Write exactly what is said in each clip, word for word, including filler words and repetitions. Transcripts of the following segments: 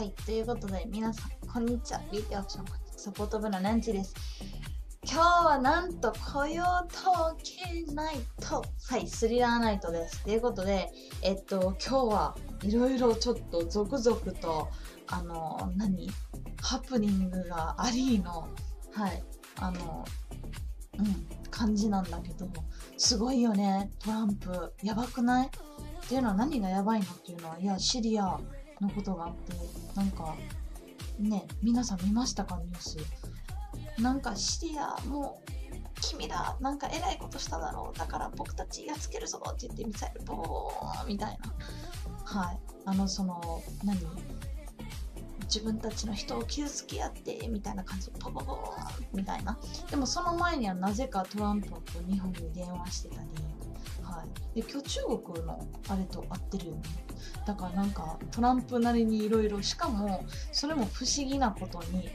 はい、ということで皆さんこんにちは。リテオプションサポート部のナンチです。今日はなんと雇用統計ナイト、はい、スリラーナイトです。ということで、えっと、今日はいろいろちょっと続々と、あの、何ハプニングがありの、はい、あの、うん、感じなんだけど、すごいよね、トランプ。やばくないっていうのは何がやばいのっていうのは、いや、シリアのことがあって、なんか、ね、皆さん見ましたか、ニュース。なんかシリアも君らなんかえらいことしただろう、だから僕たちやっつけるぞって言ってミサイルボーンみたいな、はい、あのその何自分たちの人を傷つけやってみたいな感じでポポポーンみたいな。でもその前にはなぜかトランプと日本に電話してたり、はい、で今日中国のあれと合ってるよね。だからなんかトランプなりにいろいろ、しかもそれも不思議なことに。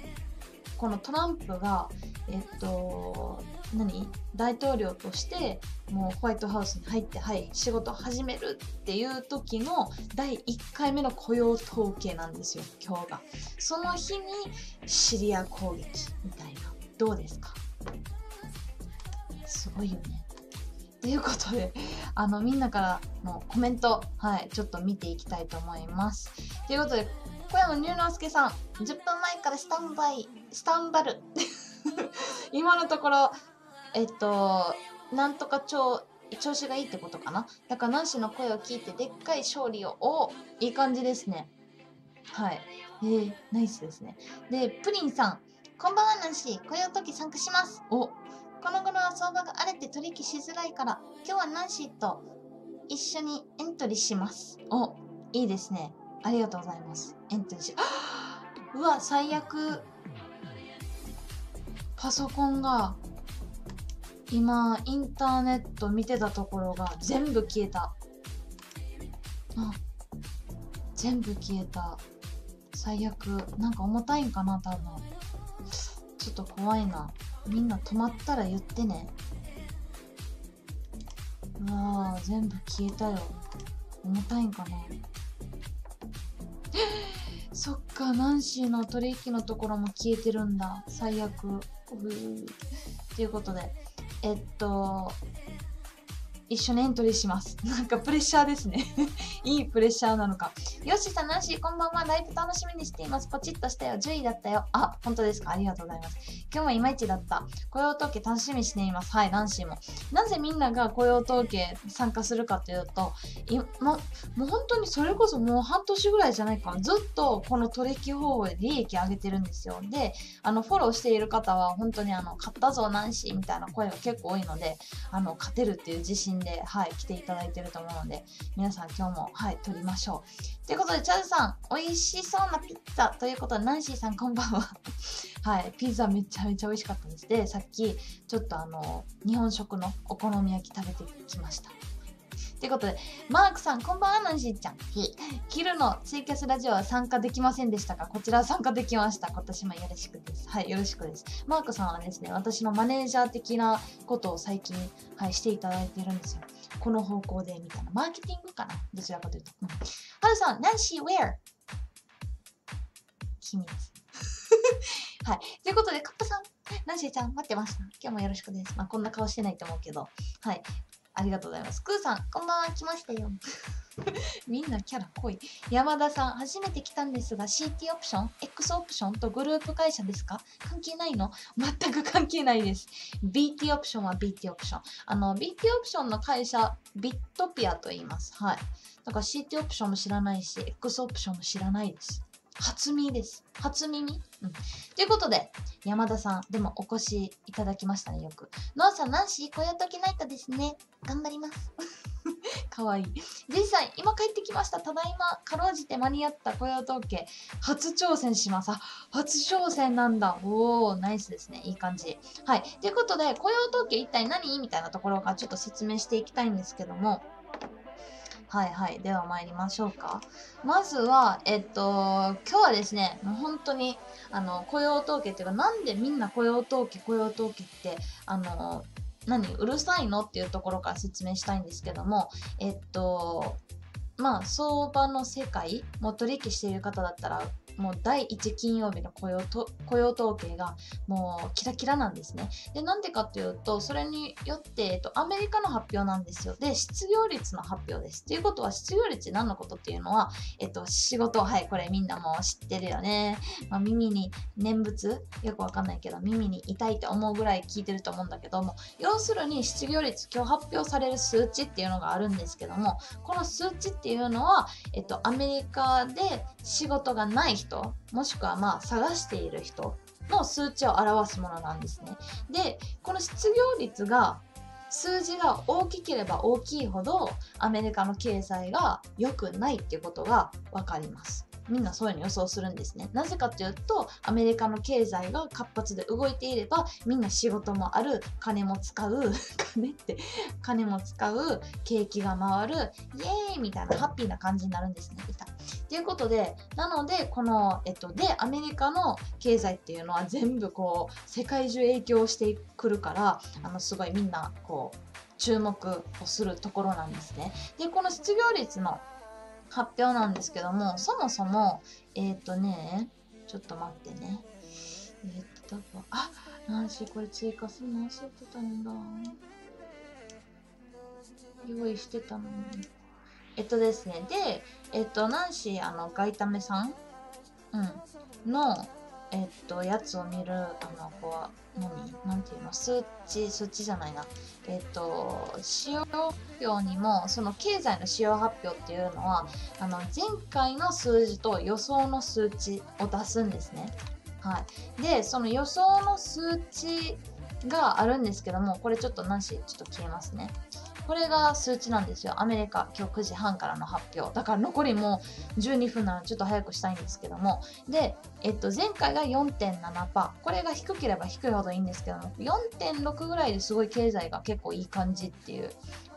このトランプが、えっと、何大統領としてもうホワイトハウスに入って、はい、仕事を始めるっていう時のだいいっかいめの雇用統計なんですよ、今日が。その日にシリア攻撃みたいな。どうですか、すごいよね。ということで、あのみんなからのコメント、はい、ちょっと見ていきたいと思います。ということで、小山龍之介さん、じゅっぷんまえからスタンバイ、スタンバル。今のところ、えっと、なんとか調、調子がいいってことかな。だから、ナンシーの声を聞いて、でっかい勝利を、おいい感じですね。はい。えー、ナイスですね。で、プリンさん、こんばんはナンシー、雇用統計参加します。お、この頃は相場が荒れて取引しづらいから、今日はナンシーと一緒にエントリーします。お、いいですね。ありがとうございます。エントリーし、うわ、最悪。パソコンが、今、インターネット見てたところが全部消えた。あ、全部消えた。最悪。なんか重たいんかな、多分。ちょっと怖いな。みんな止まったら言ってね。うわー、全部消えたよ。重たいんかな。そっか、ナンシーの取引のところも消えてるんだ。最悪。うーということで、えっと、一緒にエントリーします。なんかプレッシャーですね。いいプレッシャーなのか。よしさん、ナンシー、こんばんは。ライブ楽しみにしています。ポチッとしたよ。じゅういだったよ。あ、本当ですか。ありがとうございます。今日もいまいちだった。雇用統計楽しみにしています。はい、ナンシーも。なぜみんなが雇用統計参加するかというと、いま、もう本当にそれこそもう半年ぐらいじゃないか。ずっとこの取引方法で利益上げてるんですよ。で、あの、フォローしている方は本当にあの、買ったぞ、ナンシーみたいな声が結構多いので、あの、勝てるっていう自信で、はい、来ていただいてると思うので、皆さん今日も、はい、取りましょう。ということで、チャズさん、美味しそうなピッツァということで、ナンシーさん、こんばんは。はい、ピザめちゃめちゃ美味しかったです。で、さっき、ちょっとあの、日本食のお好み焼き食べてきました。ということで、マークさん、こんばんは、ナンシーちゃん。昼のツイキャスラジオは参加できませんでしたか？こちら参加できました。今年もよろしくです。はい、よろしくです。マークさんはですね、私のマネージャー的なことを最近、はい、していただいているんですよ。この方向でみたいな。マーケティングかな？どちらかというと。うん、ハルさん、ナンシー、where？ 秘密。はい。ということで、カッパさん、ナンシーちゃん、待ってました。今日もよろしくです。まあ、こんな顔してないと思うけど。はい。ありがとうございます。クーさん、こんばんは、来ましたよ。みんなキャラ濃い。山田さん、初めて来たんですが、シーティー オプション、X オプションとグループ会社ですか？関係ないの？全く関係ないです。ビーティー オプションは ビーティー オプション。あの、ビーティー オプションの会社、ビットピアと言います。はい。だから シーティー オプションも知らないし、X オプションも知らないです。初耳です。初耳、うん、ということで、山田さん、でもお越しいただきましたね、よく。ノーさん、ナンシー、雇用統計ナイトですね。頑張ります。かわいい。ジェイさん、今帰ってきました。ただいま、かろうじて間に合った雇用統計、初挑戦します。あ、初挑戦なんだ。おー、ナイスですね。いい感じ。はい。ということで、雇用統計一体何？みたいなところがちょっと説明していきたいんですけども、はいはい。では参りましょうか。まずは、えっと、今日はですね、もう本当に、あの、雇用統計っていうか、なんでみんな雇用統計、雇用統計って、あの、何、うるさいのっていうところから説明したいんですけども、えっと、まあ、相場の世界、もう取引している方だったらもうだいいち金曜日の雇用と雇用統計がもうキラキラなんですね。で、なんでかというと、それによって、えっと、アメリカの発表なんですよ。で、失業率の発表です。ということは、失業率何のことっていうのは、えっと、仕事、はい、これみんなもう知ってるよね。まあ、耳に念仏よくわかんないけど、耳に痛いって思うぐらい聞いてると思うんだけども、要するに失業率、今日発表される数値っていうのがあるんですけども、この数値っていうのは、えっと、アメリカで仕事がない人、もしくはまあ探している人の数値を表すものなんですね。で、この失業率が、数字が大きければ大きいほどアメリカの経済が良くないっていうことが分かります。みんなそういうの予想するんですね。なぜかというと、アメリカの経済が活発で動いていれば、みんな仕事もある、金も使う、金って、金も使う、景気が回る、イエーイみたいなハッピーな感じになるんですね。ということで、なので、この、えっと、で、アメリカの経済っていうのは全部こう、世界中影響してくるから、あの、すごいみんな、こう、注目をするところなんですね。で、この失業率の発表なんですけども、そもそも、えっとね、ちょっと待ってね。えっと、あ、何し、これ追加するの忘れてたんだ。用意してたのに。えっとですね、で、えっと、ナンシー、あの、ガイタメさん、うん、の、えっと、やつを見る、あの、こは、何、なんていうの、数値、数値じゃないな。えっと、使用発表にも、その経済の使用発表っていうのは、あの、前回の数字と予想の数値を出すんですね。はい。で、その予想の数値があるんですけども、これちょっとナンシー、ちょっと消えますね。これが数値なんですよ。アメリカ、今日くじはんからの発表。だから残りもうじゅうにふんなのでちょっと早くしたいんですけども。で、えっと、前回が よんてんななパーセント。これが低ければ低いほどいいんですけども、よんてんろく ぐらいですごい経済が結構いい感じっていう。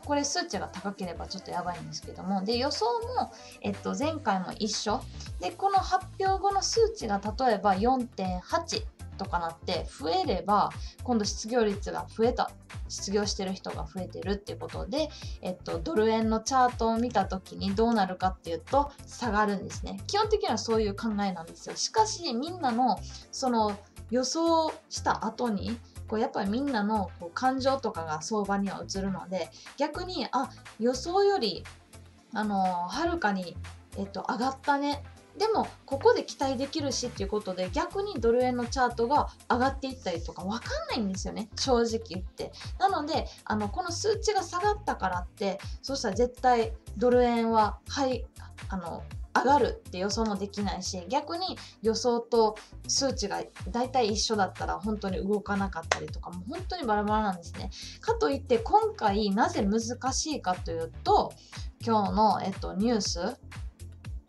これ数値が高ければちょっとやばいんですけども。で、予想も、えっと、前回も一緒。で、この発表後の数値が例えば よんてんはち。とかなって増えれば、今度失業率が増えた、失業してる人が増えてるっていうことで、えっと、ドル円のチャートを見た時にどうなるかっていうと下がるんですね。基本的にはそういう考えなんですよ。しかしみんなのその予想した後にこうやっぱりみんなのこう感情とかが相場には移るので、逆にあ予想よりあのはるかに、えっと、上がったね、でもここで期待できるしっていうことで、逆にドル円のチャートが上がっていったりとか分かんないんですよね、正直言って。なのであのこの数値が下がったからって、そうしたら絶対ドル円は、はい、あの上がるって予想もできないし、逆に予想と数値が大体一緒だったら本当に動かなかったりとか、もう本当にバラバラなんですね。かといって今回なぜ難しいかというと、今日の、えっと、ニュース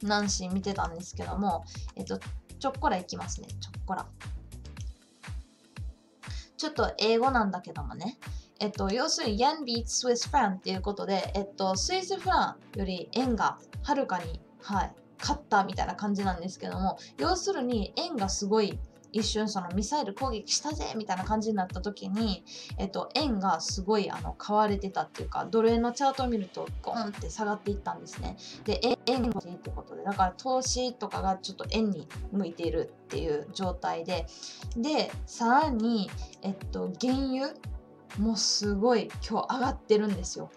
ナンシー見てたんですけども、えっと、ちょっこらいきますね、ちょっこら。ちょっと英語なんだけどもね。えっと、要するに、ヤンビーツスイスフランっていうことで、えっと、スイスフランより円がはるかに、はい、勝ったみたいな感じなんですけども、要するに円がすごい、一瞬そのミサイル攻撃したぜみたいな感じになった時に、えっと、円がすごいあの買われてたっていうか、ドル円のチャートを見るとゴンって下がっていったんですね。で、円が欲しいってことで、だから投資とかがちょっと円に向いているっていう状態で、でさらに、えっと、原油もすごい今日上がってるんですよ。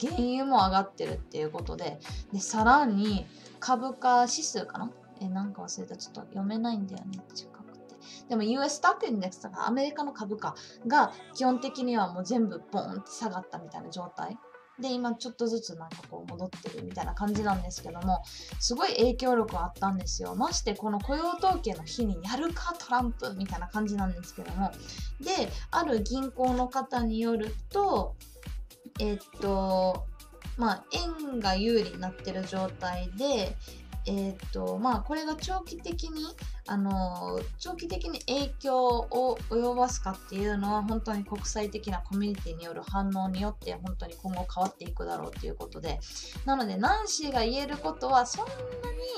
原油も上がってるっていうことで、でさらに株価指数かな、えなんか忘れた、ちょっと読めないんだよね。でも ユーエス スタックインデックスとかアメリカの株価が基本的にはもう全部ボーンって下がったみたいな状態で、今ちょっとずつなんかこう戻ってるみたいな感じなんですけども、すごい影響力あったんですよ。ましてこの雇用統計の日にやるかトランプみたいな感じなんですけども、である銀行の方によると、えっとまあ円が有利になってる状態で、えっとまあこれが長期的にあの長期的に影響を及ぼすかっていうのは本当に国際的なコミュニティによる反応によって本当に今後変わっていくだろうということで、なのでナンシーが言えることはそんな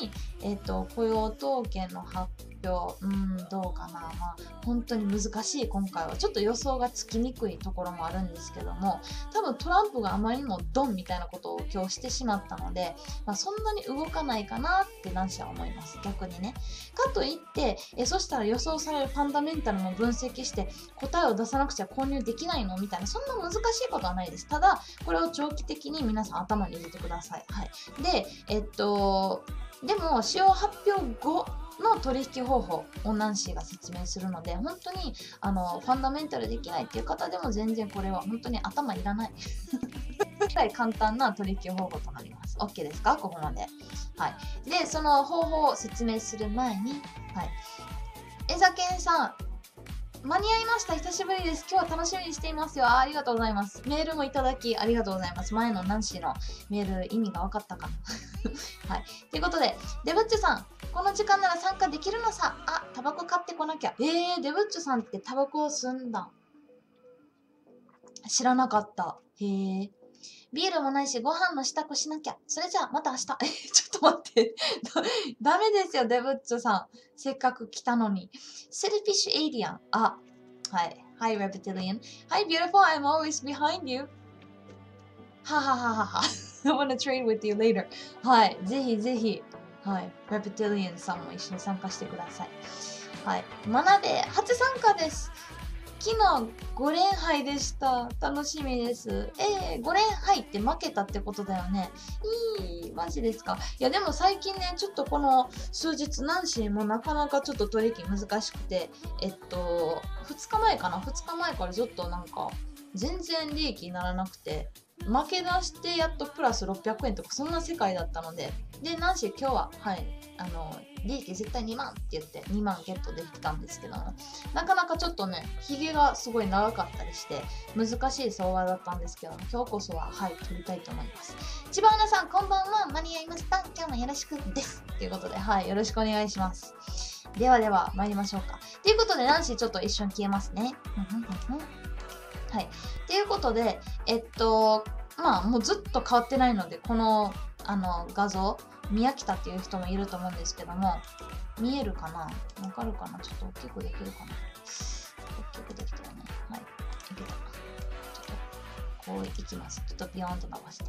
に、えー、と雇用統計の発表、うん、どうかな、まあ、本当に難しい、今回はちょっと予想がつきにくいところもあるんですけども、多分トランプがあまりにもドンみたいなことを今日してしまったので、まあ、そんなに動かないかなってナンシーは思います、逆にね。かといってえそしたら予想されるファンダメンタルも分析して答えを出さなくちゃ購入できないのみたいな、そんな難しいことはないです。ただこれを長期的に皆さん頭に入れてください。はい、でえっとでも使用発表後の取引方法をナンシーが説明するので、本当にあのファンダメンタルできないっていう方でも全然これは本当に頭いらない簡単な取引方法となります。 OK ですか、ここまで。はい、でその方法を説明する前に、はい、江澤健さん間に合いました、久しぶりです、今日は楽しみにしていますよ、 あ, ありがとうございます。メールもいただきありがとうございます。前のナンシーのメール意味が分かったかなはい、ということでデブッチュさん、この時間なら参加できるのさあ、タバコ買ってこなきゃ。えー、デブッチュさんってタバコを吸うんだ、知らなかった。へえ。ビールもないしご飯の支度しなきゃ、それじゃあまた明日ちょっと待ってダメですよデブッチョさん、せっかく来たのに。セルフィッシュエイリアン、あ、はい Hi Reptilian Hi beautiful I'm always behind you ははははは I wanna trade with you later はい、ぜひぜひ、はい、Reptilian さんも一緒に参加してください。はい、学べ初参加です、昨日ご連敗でした。楽しみです。えー、ご連敗って負けたってことだよね。いい、マジですか。いや、でも最近ね、ちょっとこの数日、ナンシーもなかなかちょっと取引難しくて、えっと、ふつかまえかな、ふつかまえからずっとなんか、全然利益にならなくて、負け出してやっとプラスろっぴゃくえんとか、そんな世界だったので、で、ナンシー今日は、はい、あの、利益絶対にまんって言ってにまんゲットできたんですけども、なかなかちょっとねひげがすごい長かったりして難しい相場だったんですけども、今日こそははい取りたいと思います。千葉アナさんこんばんは、間に合いました、今日もよろしくですということで、はいよろしくお願いします。ではでは参りましょうかということで、ナンシーちょっと一瞬消えますねはいということでえっとまあもうずっと変わってないので、このあの画像宮北っていう人もいると思うんですけども、見えるかな、わかるかな、ちょっと大きくできるかな、大きくできたよね。はい、いけた。ちょっとこういきます。ちょっとビヨーンと伸ばして。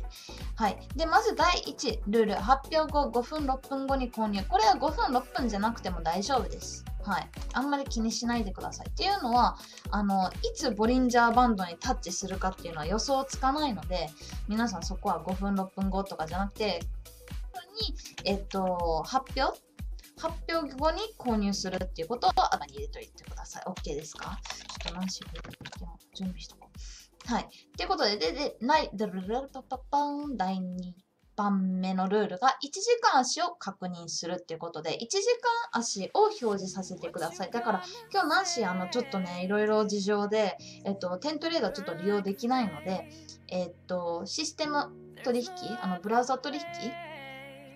はい。で、まずだいいちルール。発表後ごふん、ろっぷんごに購入。これはごふん、ろっぷんじゃなくても大丈夫です。はい。あんまり気にしないでください。っていうのは、あの、いつボリンジャーバンドにタッチするかっていうのは予想つかないので、皆さんそこはごふん、ろっぷんごとかじゃなくて、にえっと、発表発表後に購入するっていうことを頭に入れておいてください。OK ですか、ちょっと何しよう準備しとこう。はい。ということで、で、で、ない、だるるるととぱん、だいにばんめのルールがいちじかん足を確認するっていうことで、いちじかん足を表示させてください。だから今日ナンシーあのちょっとねいろいろ事情で、えっと、テントレーダーちょっと利用できないので、えっと、システム取引、あのブラウザ取引、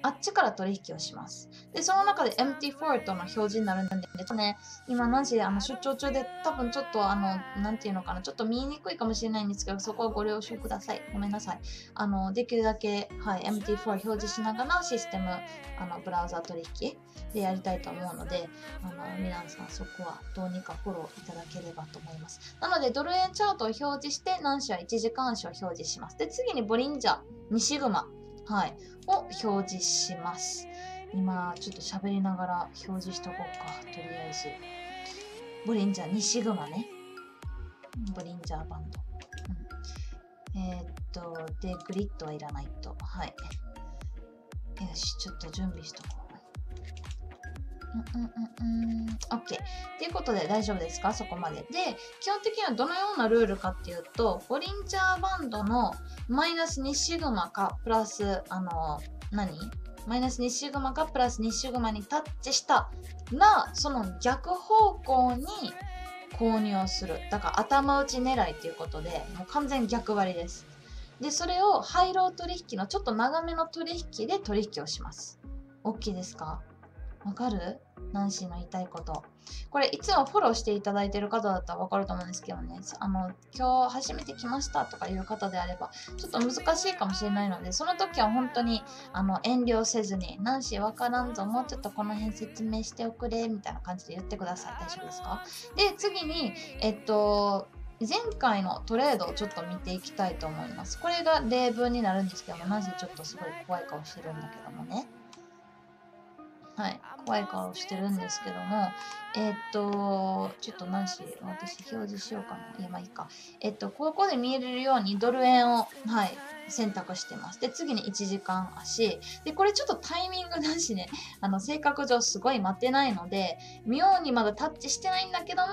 あっちから取引をします。で、その中で エムティーフォー との表示になるんで、ちょっとね、今何時、あの出張中で多分ちょっと、あの、なんていうのかな、ちょっと見にくいかもしれないんですけど、そこはご了承ください。ごめんなさい。あの、できるだけ、はい、エムティーフォー 表示しながらシステム、あの、ブラウザ取引でやりたいと思うので、あの、皆さんそこはどうにかフォローいただければと思います。なので、ドル円チャートを表示して、何社いちじかん足を表示します。で、次にボリンジャー、にシグマ。はい、を表示します。今、ちょっと喋りながら表示しとこうか、とりあえず。ボリンジャー、にシグマね。ボリンジャーバンド。うん、えー、っと、で、グリッドはいらないと。はい。よし、ちょっと準備しとこう。うんうんうんうん。OK。ということで大丈夫ですか、そこまで。で、基本的にはどのようなルールかっていうと、ボリンジャーバンドのマイナスにシグマか、プラス、あの、何?マイナスにシグマか、プラスにシグマにタッチしたら、その逆方向に購入をする。だから頭打ち狙いということで、もう完全逆張りです。で、それをハイロー取引のちょっと長めの取引で取引をします。OK ですか、わかる？ナンシーの言いたいこと。これいつもフォローしていただいている方だったらわかると思うんですけどね、あの今日初めて来ましたとかいう方であればちょっと難しいかもしれないので、その時は本当にあの遠慮せずに、ナンシーわからんぞ、もうちょっとこの辺説明しておくれみたいな感じで言ってください。大丈夫ですか？で、次に、えっと前回のトレードをちょっと見ていきたいと思います。これが例文になるんですけども、ナンシーちょっとすごい怖い顔してるんだけどもね。はい、怖い顔してるんですけども、えー、っと、ちょっとナンシー、私表示しようかな。いや、まあいいか。えっと、ここで見えるようにドル円を、はい、選択してます。で、次にいちじかん足。で、これちょっとタイミングだしね、あの、性格上すごい待てないので、妙にまだタッチしてないんだけども、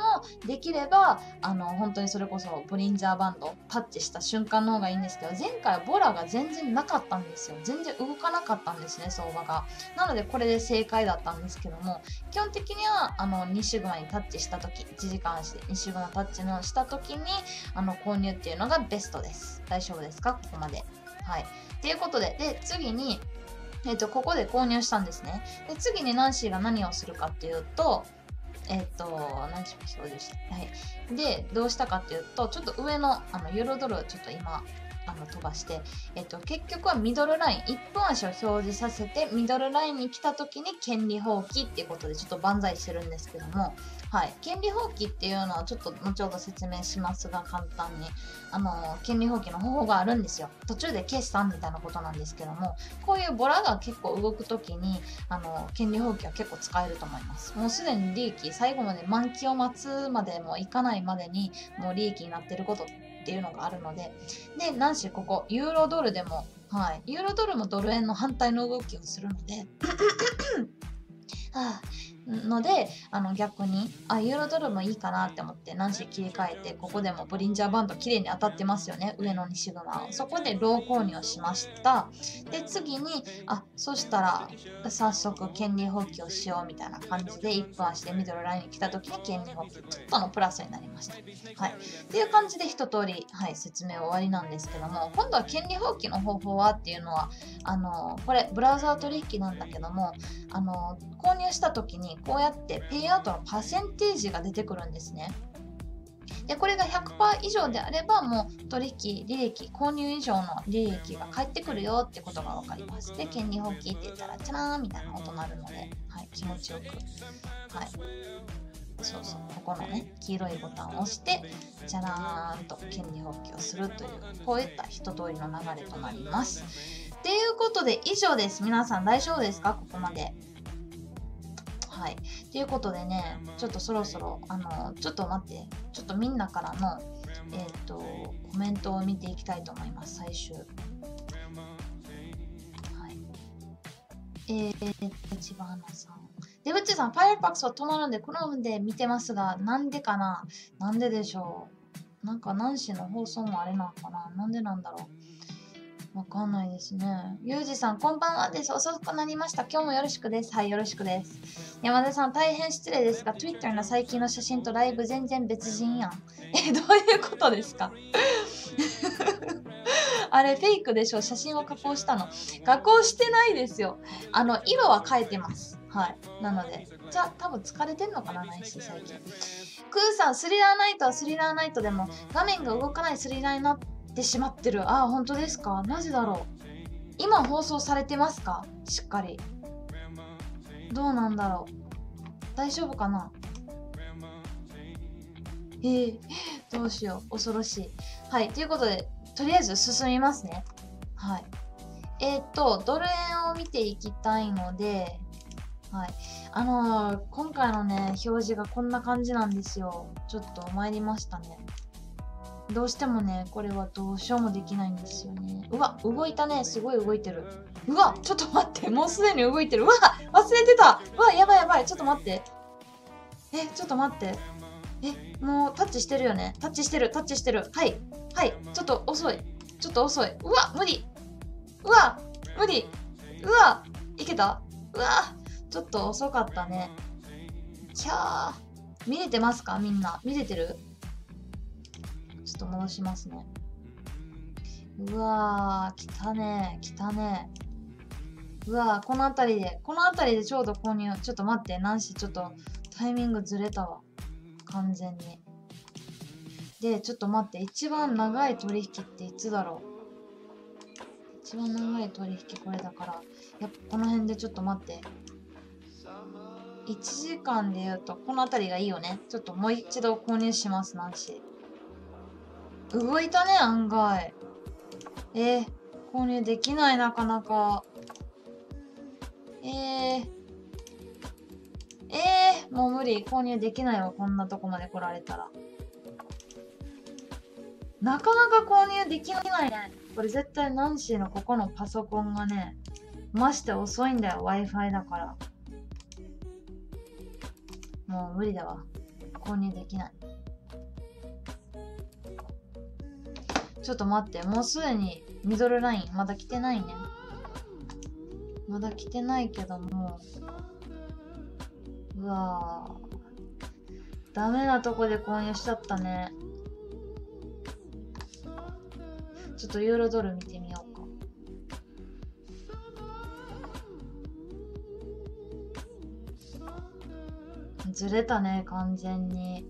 できれば、あの、本当にそれこそボリンジャーバンド、タッチした瞬間の方がいいんですけど、前回はボラが全然なかったんですよ。全然動かなかったんですね、相場が。なので、これで正解だったんですけども、基本的にはあのに種類にタッチした時、いちじかん足でに種類のタッチのした時にあの購入っていうのがベストです。大丈夫ですか？ここまで。はい、ということで、で次に、えー、とここで購入したんですね。で次にナンシーが何をするかっていうと、えっと、何しましょうでした。はい。で、どうしたかっていうと、ちょっと上の、あの、ユーロドルをちょっと今、あの、飛ばして、えっと、結局はミドルライン、いっぷん足を表示させて、ミドルラインに来た時に権利放棄っていうことで、ちょっと万歳してるんですけども、はい。権利放棄っていうのは、ちょっと後ほど説明しますが、簡単に。あの、権利放棄の方法があるんですよ。途中で決算みたいなことなんですけども、こういうボラが結構動く時に、あの、権利放棄は結構使えると思います。もうすでに利益、最後まで満期を待つまでもいかないまでにもう利益になってることっていうのがあるので、でナンシーここユーロドルでも、はい、ユーロドルもドル円の反対の動きをするのではあのであの逆にあユーロドルもいいかなって思ってナンシー切り替えて、ここでもボリンジャーバンド綺麗に当たってますよね、上のにシグマを。そこでロー購入をしました。で次にあそしたら早速権利放棄をしようみたいな感じでいっぷん足でミドルラインに来た時に権利放棄ちょっとのプラスになりました。はい、っていう感じで一通り、はい、説明終わりなんですけども、今度は権利放棄の方法はっていうのはあのこれブラウザー取引なんだけども、あの購入した時にこうやってペイアウトのパーセンテージが出てくるんですね。でこれが ひゃくパーセント 以上であればもう取引利益、購入以上の利益が返ってくるよってことが分かります。で権利放棄って言ったらチャラーンみたいな音になるので、はい、気持ちよく、はい、そうそうここのね黄色いボタンを押してチャラーンと権利放棄をするという、こういった一通りの流れとなります。ということで以上です。皆さん大丈夫ですか？ここまで。はい、ということでね、ちょっとそろそろ、あの、ちょっと待って、ちょっとみんなからの、えーと、コメントを見ていきたいと思います、最終。はい。えー、千葉花さん。出口さん、パイルパックスは止まるんで、この分で見てますが、なんでかな？なんででしょう？なんか、ナンシーの放送もあれなのかな？なんでなんだろう？わかんないですね。ゆうじさん、こんばんはです。遅くなりました。今日もよろしくです。はい、よろしくです。山田さん、大変失礼ですが、Twitter の最近の写真とライブ全然別人やん。え、どういうことですか？あれ、フェイクでしょ？写真を加工したの。加工してないですよ。あの、色は変えてます。はい。なので、じゃあ、多分疲れてんのかな、ないし、最近。クーさん、スリラーナイトはスリラーナイトでも、画面が動かないスリラーナイトってしまってる。ああ、本当ですか？なぜだろう？今放送されてますか？しっかり。どうなんだろう？大丈夫かな？えー、どうしよう。恐ろしい。はい。ということで、とりあえず進みますね。はい。えー、っと、ドル円を見ていきたいので、はい。あのー、今回のね、表示がこんな感じなんですよ。ちょっと参りましたね。どうしてもね、これはどうしようもできないんですよね。うわ、動いたね。すごい動いてる。うわ、ちょっと待って。もうすでに動いてる。うわ、忘れてた。うわ、やばいやばい。ちょっと待って。え、ちょっと待って。え、もうタッチしてるよね。タッチしてる、タッチしてる。はい。はい。ちょっと遅い。ちょっと遅い。うわ、無理。うわ、無理。うわ、いけた。うわ、ちょっと遅かったね。キャー。見れてますか？みんな。見れてる？ちょっと戻しますね。うわー、来たね、来たね。うわー、この辺りで、この辺りでちょうど購入。ちょっと待って、ナンシー、ちょっとタイミングずれたわ。完全に。で、ちょっと待って、一番長い取引っていつだろう。一番長い取引これだから、やっぱこの辺でちょっと待って。いちじかんで言うと、この辺りがいいよね。ちょっともう一度購入します、ナンシー。動いたね、案外。えー、購入できない、なかなか。えー、えー、もう無理。購入できないわ、こんなとこまで来られたら。なかなか購入できないね。これ絶対ナンシーのここのパソコンがね、まして遅いんだよ、Wi-Fi だから。もう無理だわ。購入できない。ちょっと待って、もうすでにミドルライン、まだ来てないね。まだ来てないけども、うわぁ、ダメなとこで購入しちゃったね。ちょっとユーロドル見てみようか。ずれたね、完全に。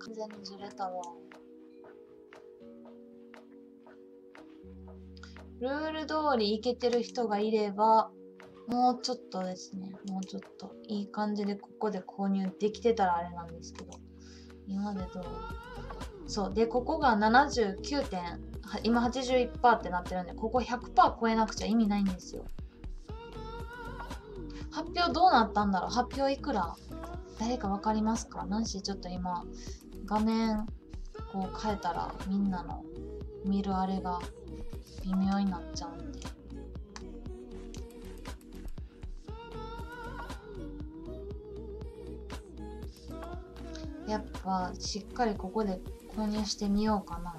完全にずれたわ。ルール通りいけてる人がいれば、もうちょっとですね、もうちょっといい感じでここで購入できてたらあれなんですけど、今までどう？そう、で、ここがななじゅうきゅうてん、今 はちじゅういちパーセント ってなってるんで、ここ ひゃくパーセント 超えなくちゃ意味ないんですよ。発表どうなったんだろう？発表いくら？誰かわかりますか？ナンシー、ちょっと今、画面こう変えたらみんなの見るあれが微妙になっちゃうんで。やっぱしっかりここで購入してみようかな。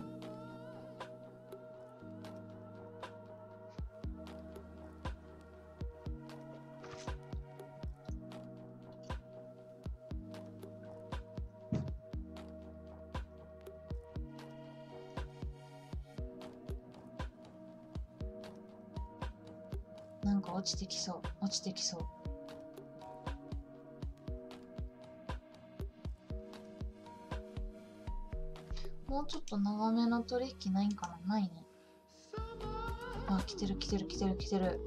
なんか落ちてきそう、落ちてきそう。もうちょっと長めの取引ないんかな？ないね。あ、来てる来てる来てる来てる。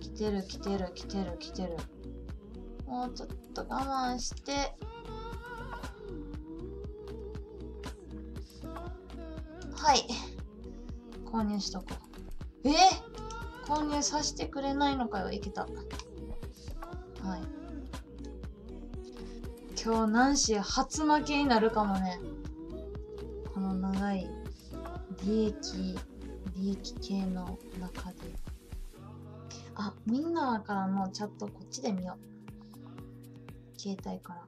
来てる来てる来てる来てる。もうちょっと我慢して。はい。購入しとこう。えー、購入させてくれないのかよ。いけた。はい。今日ナンシー初負けになるかもね。この長い利益、利益系の中で。あ、みんなからのチャットこっちで見よう。携帯から。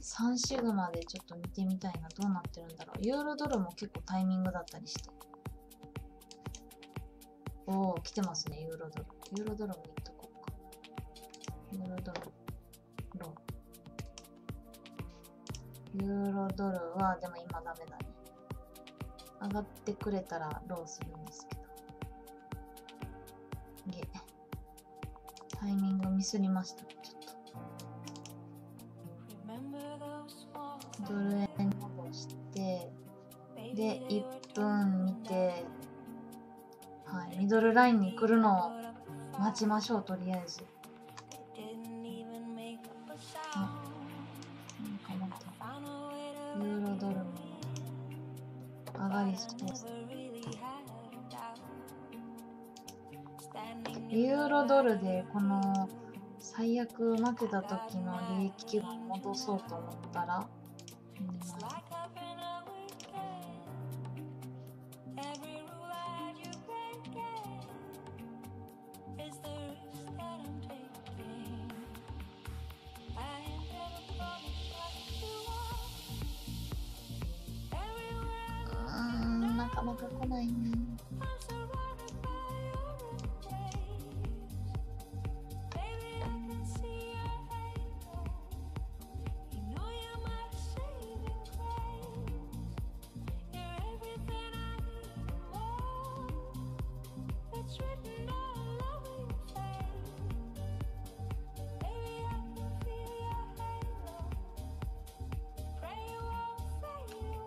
サンシグマでちょっと見てみたいな。どうなってるんだろう。ユーロドルも結構タイミングだったりして。おお、来てますね、ユーロドル。ユーロドルもいっとこうか。ユーロドル。ロユーロドルは、でも今ダメだね。上がってくれたらローするんですけど。げえ。タイミングミスりました、ちょっと。ドル円戻して、で、いっぷん見て、はい、ミドルラインに来るのを待ちましょう、とりあえず。あ、なんかまたユーロドルも上がりそうです。ユーロドルでこの最悪負けた時の利益基盤を戻そうと思ったら、なんか来ないね。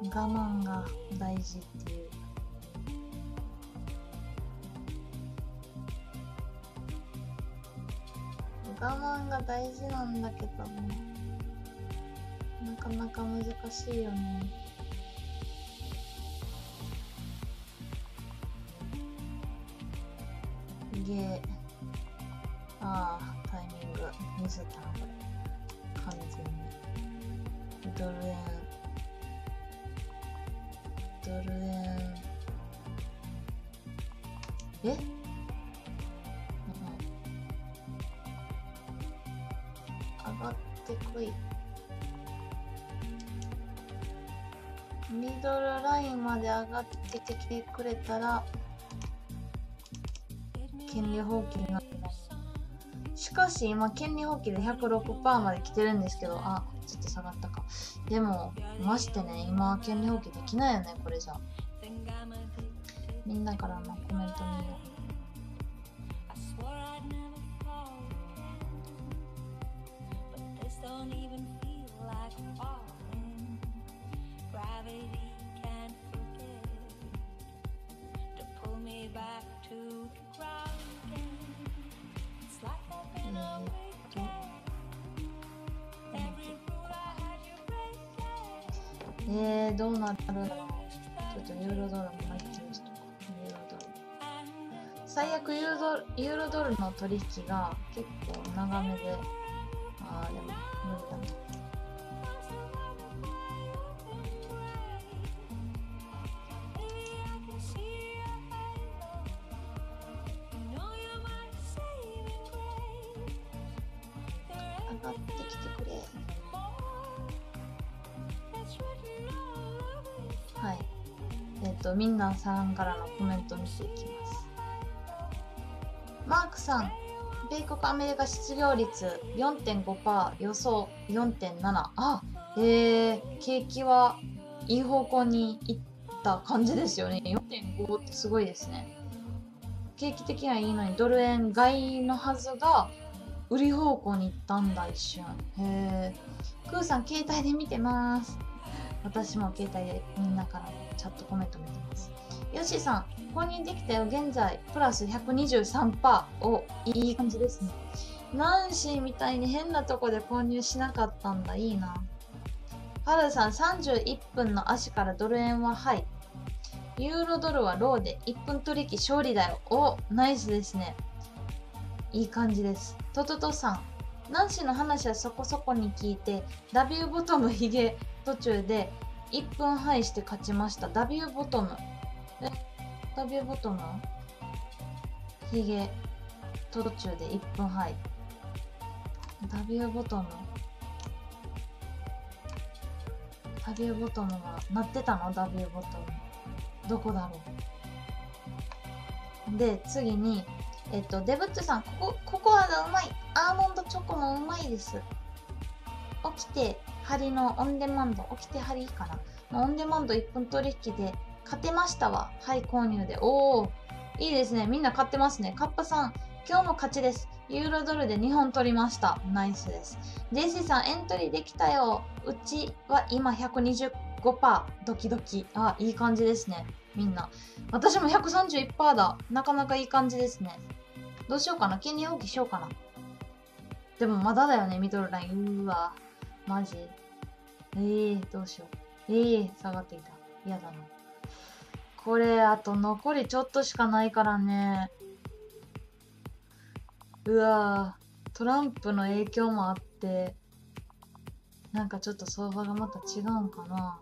我慢が大事っていう。我慢が大事なんだけどね、なかなか難しいよね。ゲああタイミングミスったなこれ完全に。ドル円ドル円え、うん、上がってこい。ミドルラインまで上がってきてくれたら権利放棄になります。しかし今権利放棄で ひゃくろくパーセント まで来てるんですけど、あちょっと下がったか。でもましてね、今は権利放棄できないよねこれじゃ。みんなからのコメント見よう。えー、どうなってるの。ちょっとユーロドルも入ってるしとか、ユーロドル最悪ユーロ、ユーロドルの取引が結構長めで、ああでも無理だな。みんなさんからのコメントを見ていきます。マークさん、米国アメリカ失業率 よんてんごパーセント 予想 よんてんなな。 あえー、景気はいい方向にいった感じですよね。 よんてんご ってすごいですね。景気的にはいいのにドル円買いのはずが売り方向にいったんだ一瞬。へー、クーさん携帯で見てます。私も携帯でみんなからのチャットコメント見てます。ヨッシーさん、公認できたよ現在プラス ひゃくにじゅうさんパーセント をいい感じですね。ナンシーみたいに変なとこで購入しなかったんだ、いいな。ハルさん、さんじゅういっぷんの足からドル円はハイ、ユーロドルはローでいっぷん取引勝利だよ。おナイスですね、いい感じです。トトトさん、ナンシーの話はそこそこに聞いてダビューボトムヒゲ途中でいっぷんハイして勝ちました。ダビューボトムえダビューボトムヒゲ途中でいっぷんハイ、ダビューボトムダビューボトムが鳴ってたの。ダビューボトムどこだろう。で次にえっとデブッチさん、ここココアがうまい、アーモンドチョコもうまいです。起きてハリのオンデマンド、起きてハリかな、オンデマンドいっぷん取引で勝てましたわ、はい購入で。おおいいですね、みんな買ってますね。カッパさん、今日も勝ちです、ユーロドルでにほん取りました、ナイスです。ジェシーさん、エントリーできたよ、うちは今 ひゃくにじゅうごパーセント ドキドキ。あいい感じですね、みんな。私も ひゃくさんじゅういちパーセント だ、なかなかいい感じですね。どうしようかな、権利放棄しようかな。でもまだだよねミドルライン、うわマジえー、どうしよう。えー、下がっていた。嫌だな。これ、あと残りちょっとしかないからね。うわぁ、トランプの影響もあって、なんかちょっと相場がまた違うんかな。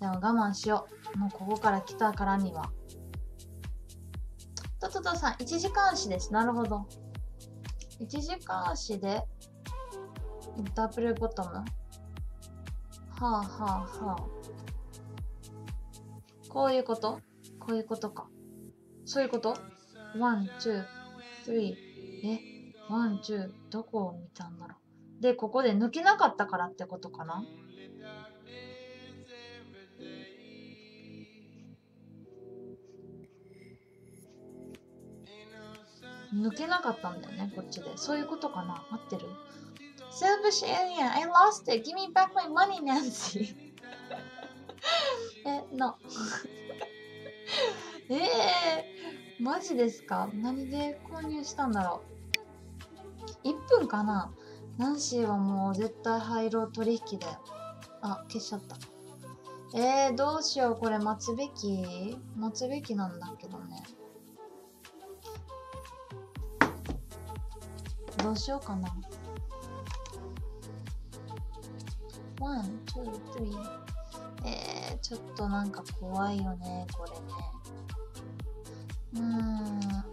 でも我慢しよう。もうここから来たからには。トトトさん、いちじかん足です。なるほど。いちじかん足で、ダブルボトム、はあはあはあ、こういうこと、こういうことか。そういうこと。ワン、ツー、スリー。え、ワン、ツー、どこを見たんだろう。で、ここで抜けなかったからってことかな。抜けなかったんだよね、こっちで。そういうことかな。合ってる？ Selfish alien, I lost it. Give me back my money, Nancy. え、no. えー、マジですか？何で購入したんだろう。いっぷんかな。ナンシーはもう絶対廃炉取引で。あ、消しちゃった。えー、どうしよう。これ待つべき？待つべきなんだけどね。どうしようかな。ワン、ツー、スリー。えー、ちょっとなんか怖いよね、これね。うーん。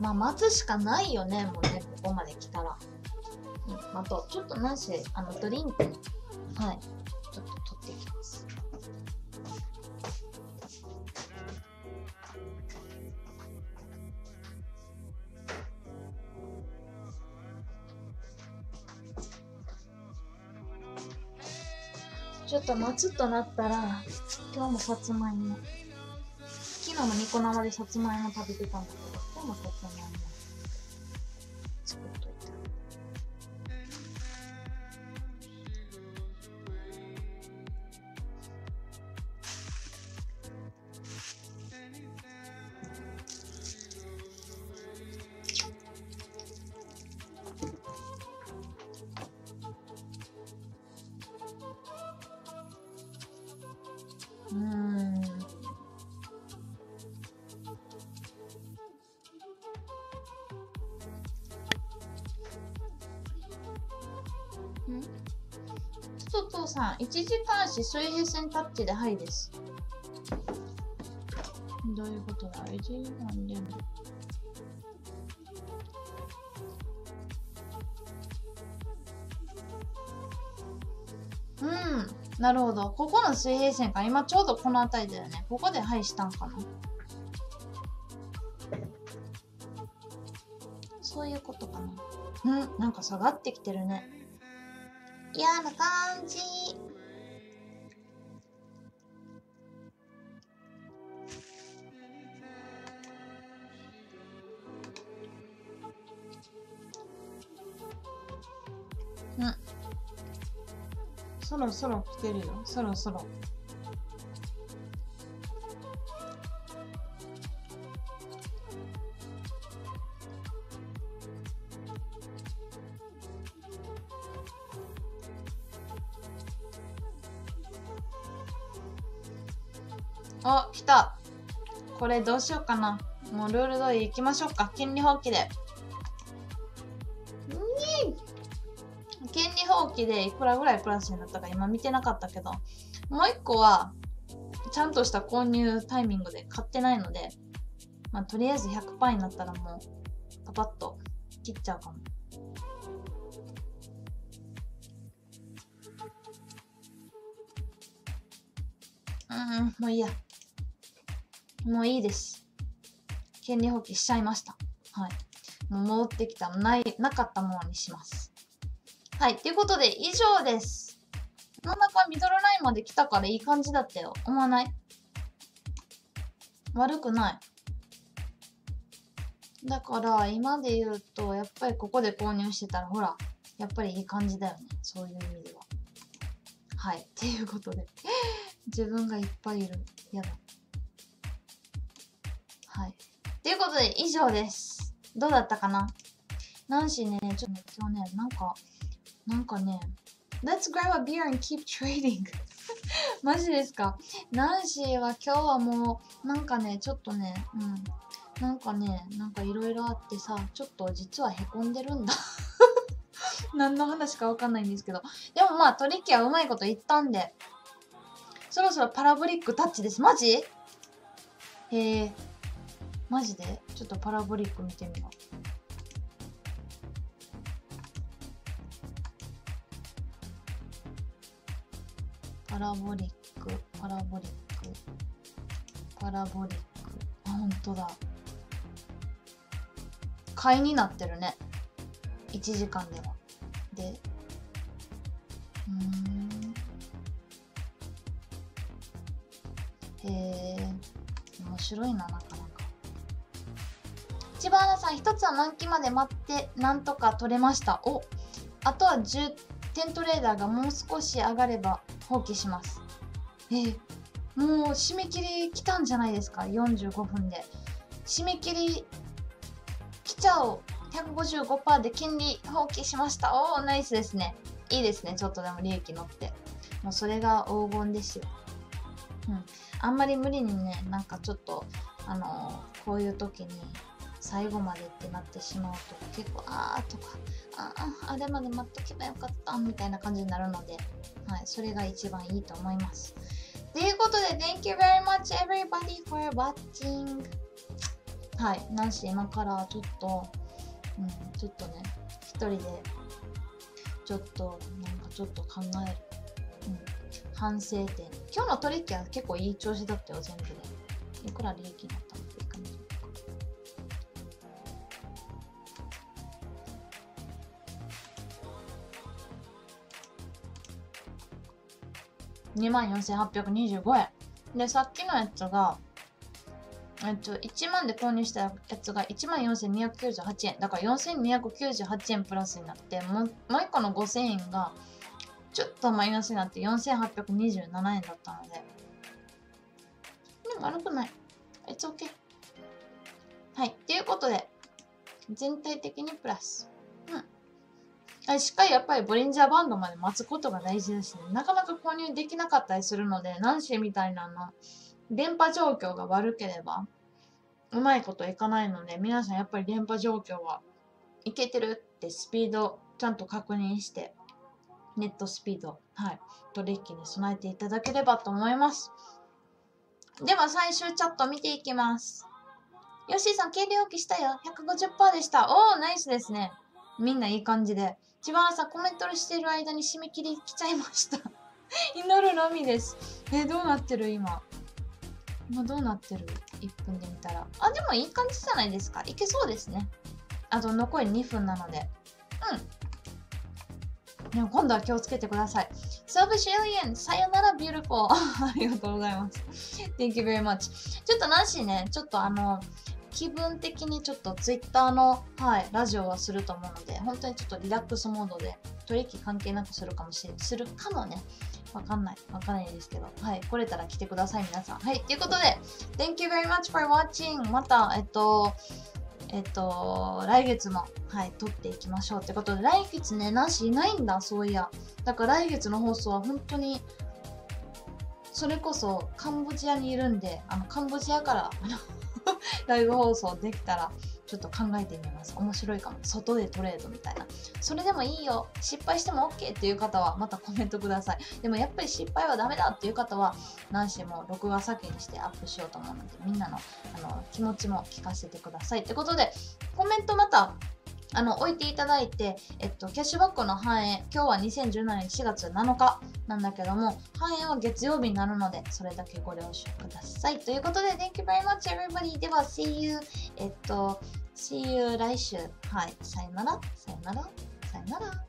まあ、待つしかないよね、もうね、ここまで来たら。うん、あと、ちょっとなし、あの、ドリンク。はい。ちょっと取っていきます。ちょっと夏となったら、今日もさつまいも。昨日もニコ生でさつまいも食べてたんだけど、今日もさつまいも作っといいちじかん足水平線タッチではいです。どういうことだ？ いちじかんでも。うん、なるほど。ここの水平線か。今ちょうどこの辺りだよね。ここではいしたんかな。そういうことかな。うん、なんか下がってきてるね。嫌な感じ。うん。そろそろ来てるよ。そろそろ。あ、来た。これどうしようかな。もうルール通り行きましょうか。権利放棄で。権利放棄でいくらぐらいプラスになったか今見てなかったけど、もういっこはちゃんとした購入タイミングで買ってないので、まあ、とりあえず ひゃくパーセント になったらもうパパッと切っちゃうかも。うん、もういいや。もういいです。権利放棄しちゃいました。はい。もう戻ってきた、ない、なかったものにします。はい。ということで、以上です。真ん中ミドルラインまで来たからいい感じだったよ。思わない？悪くない。だから、今で言うと、やっぱりここで購入してたら、ほら、やっぱりいい感じだよね。そういう意味では。はい。っていうことで。自分がいっぱいいる。やだ。はい。ということで、以上です。どうだったかな？ナンシーね、ちょっと今日ね、なんか、なんかね、Let's grab a beer and keep trading 。マジですか？ナンシーは今日はもう、なんかね、ちょっとね、うん。なんかね、なんかいろいろあってさ、ちょっと実はへこんでるんだ。何の話かわかんないんですけど。でもまあ、取引はうまいこと言ったんで、そろそろパラボリックタッチです。マジ？へえ。マジで？ちょっとパラボリック見てみよう。パラボリック、パラボリック、パラボリック。あ、ほんとだ。買いになってるね。いちじかんでは。で、うーん。へー。面白いな、なかなか。千葉アナさん、一つは南紀まで待って、なんとか取れました。お、あとはじゅってんトレーダーがもう少し上がれば放棄します。えー、もう締め切り来たんじゃないですか、よんじゅうごふんで。締め切り来ちゃおう。ひゃくごじゅうごパーセント で金利放棄しました。おー、ナイスですね。いいですね、ちょっとでも利益乗って。もうそれが黄金ですよ。うん。あんまり無理にね、なんかちょっと、あのー、こういう時に、最後までってなってしまうと結構あーとかあーあれまで待っとけばよかったみたいな感じになるので、はい、それが一番いいと思います。ということで Thank you very much everybody for watching。 はい、ナンシー今からちょっと、うん、ちょっとね一人でちょっとなんかちょっと考える、うん、反省点。今日の取引は結構いい調子だったよ。全部でいくら利益になったの？にまんよんせんはっぴゃくにじゅうごえん。で、さっきのやつが、えっと、いちまんで購入したやつがいちまんよんせんにひゃくきゅうじゅうはちえん。だからよんせんにひゃくきゅうじゅうはちえんプラスになって、もういっこのごせんえんが、ちょっとマイナスになってよんせんはっぴゃくにじゅうななえんだったので。でも悪くない。It's OK。はい。ということで、全体的にプラス。うん。しっかりやっぱりボリンジャーバンドまで待つことが大事ですね。なかなか購入できなかったりするので、ナンシーみたいなの、電波状況が悪ければ、うまいこといかないので、皆さんやっぱり電波状況はいけてるってスピード、ちゃんと確認して、ネットスピード、はい、取引に備えていただければと思います。では最終チャット見ていきます。ヨッシーさん、計量置きしたよ。ひゃくごじゅうパーセント でした。おー、ナイスですね。みんないい感じで。千葉さん、コメントしてる間に締め切り来ちゃいました。祈るのみです。え、どうなってる今。今どうなってる ?いっ 分で見たら。あ、でもいい感じじゃないですか。いけそうですね。あと残りにふんなので。うん。でも今度は気をつけてください。サブシェイエン、さよならビューティフォー。ありがとうございます。Thank you very much。ちょっとナンシーね、ちょっとあの、気分的にちょっとツイッターの、はい、ラジオはすると思うので、本当にちょっとリラックスモードで、取引関係なくするかもしれ、するかもね。わかんない。わかんないですけど。はい。来れたら来てください、皆さん。はい。ということで、Thank you very much for watching! また、えっと、えっと、来月も、はい、撮っていきましょう。ということで、来月ね、なしいないんだ、そういや。だから来月の放送は本当に、それこそカンボジアにいるんで、あの、カンボジアから、あの、ライブ放送できたらちょっと考えてみます。面白いかも。外でトレードみたいな。それでもいいよ。失敗しても OK っていう方はまたコメントください。でもやっぱり失敗はダメだっていう方は何しも録画先にしてアップしようと思うので、みんなの、あの気持ちも聞かせてください。ということで、コメントまたあの置いていただいて、えっと、キャッシュバックの反映、今日はにせんじゅうななねんしがつなのかなんだけども、反映は月曜日になるので、それだけご了承ください。ということで、Thank you very much, everybody! では、See you! えっと、See you 来週。はい、さよなら、さよなら、さよなら。